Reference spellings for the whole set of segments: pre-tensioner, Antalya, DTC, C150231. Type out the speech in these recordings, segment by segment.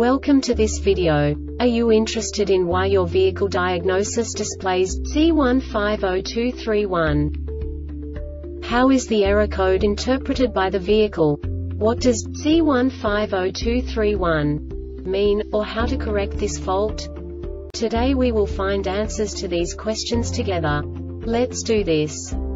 Welcome to this video. Are you interested in why your vehicle diagnosis displays C150231? How is the error code interpreted by the vehicle? What does C150231 mean, or how to correct this fault? Today we will find answers to these questions together. Let's do this.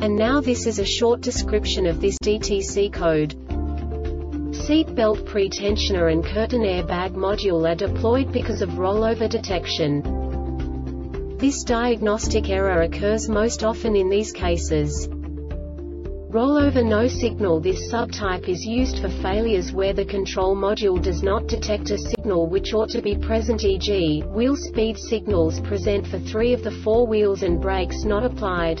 And now this is a short description of this DTC code. Seat belt pretensioner and curtain airbag module are deployed because of rollover detection. This diagnostic error occurs most often in these cases. Rollover no signal. This subtype is used for failures where the control module does not detect a signal which ought to be present, e.g., wheel speed signals present for 3 of the 4 wheels and brakes not applied.